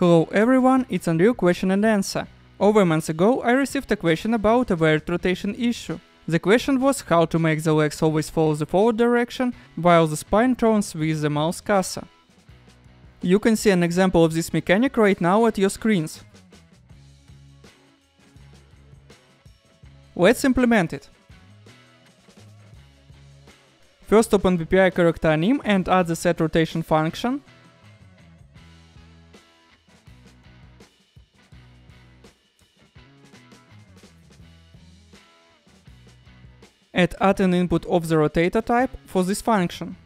Hello everyone, it's Andrew question and answer. Over months ago I received a question about a varied rotation issue. The question was how to make the legs always follow the forward direction while the spine turns with the mouse cursor. You can see an example of this mechanic right now at your screens. Let's implement it. First open vpi character anim and add the set rotation function. And add an input of the rotator type for this function.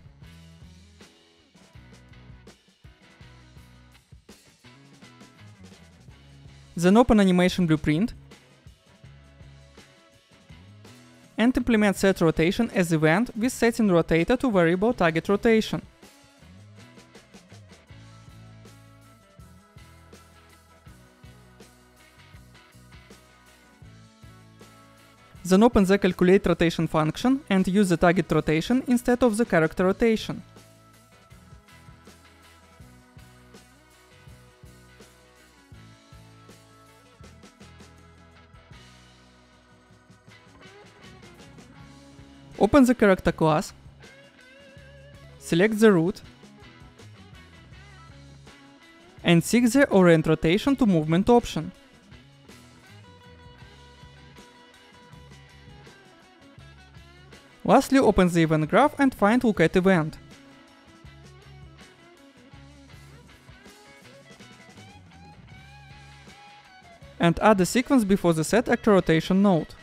Then open animation blueprint and implement set rotation as event with setting rotator to variable target rotation. Then open the Calculate Rotation function and use the target rotation instead of the character rotation. Open the character class, select the root, and seek the Orient Rotation to Movement option. Lastly, open the event graph and find Look At Event. And add a sequence before the Set Actor Rotation node.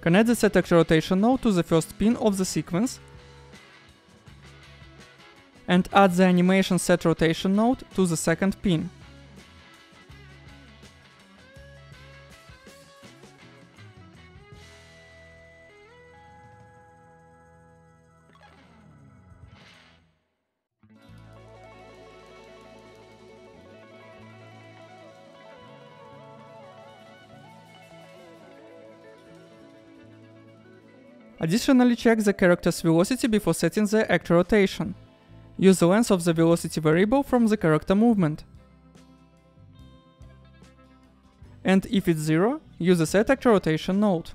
Connect the Set Actor Rotation node to the first pin of the sequence. And add the Animation Set Rotation node to the second pin. Additionally, check the character's velocity before setting the actor rotation. Use the length of the velocity variable from the character movement. And if it's 0, use the set actor rotation node.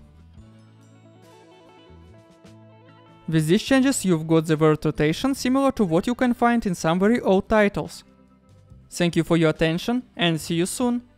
With these changes you've got the word rotation similar to what you can find in some very old titles. Thank you for your attention and see you soon!